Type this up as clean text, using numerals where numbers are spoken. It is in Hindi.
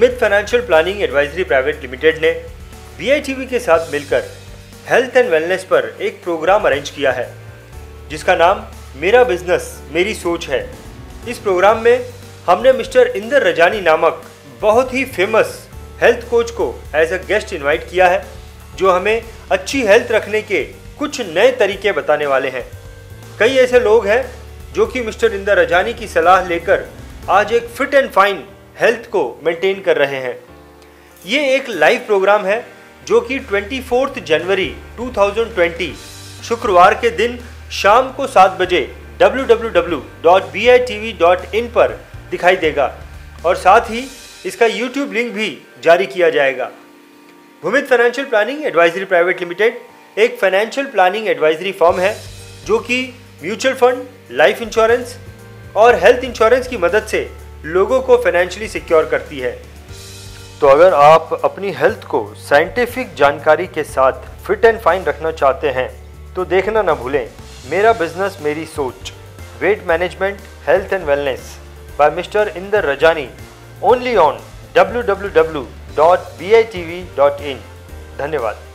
Mid financial planning advisory private limited ने बीआईटीवी के साथ मिलकर हेल्थ एंड वेलनेस पर एक प्रोग्राम अरेंज किया है जिसका नाम मेरा बिजनेस मेरी सोच है। इस प्रोग्राम में हमने मिस्टर इंदर रजानी नामक बहुत ही फेमस हेल्थ कोच को एज अ गेस्ट इन्वाइट किया है, जो हमें अच्छी हेल्थ रखने के कुछ नए तरीके बताने वाले हैं। कई ऐसे लोग हैं जो कि मिस्टर इंदर रजानी की सलाह लेकर आज एक फिट एंड फाइन हेल्थ को मेंटेन कर रहे हैं। ये एक लाइव प्रोग्राम है जो कि 24 जनवरी 2020 शुक्रवार के दिन शाम को 7 बजे www.bitv.in पर दिखाई देगा और साथ ही इसका YouTube लिंक भी जारी किया जाएगा। Bhumit financial planning advisory private limited एक फाइनेंशियल प्लानिंग एडवाइजरी फर्म है जो कि म्यूचुअल फंड, लाइफ इंश्योरेंस और हेल्थ इंश्योरेंस की मदद से लोगों को फाइनेंशियली सिक्योर करती है। तो अगर आप अपनी हेल्थ को साइंटिफिक जानकारी के साथ फिट एंड फाइन रखना चाहते हैं तो देखना ना भूलें मेरा बिजनेस मेरी सोच, weight management, health and wellness by mister Inder Rajani, only on www.bitv.in। धन्यवाद।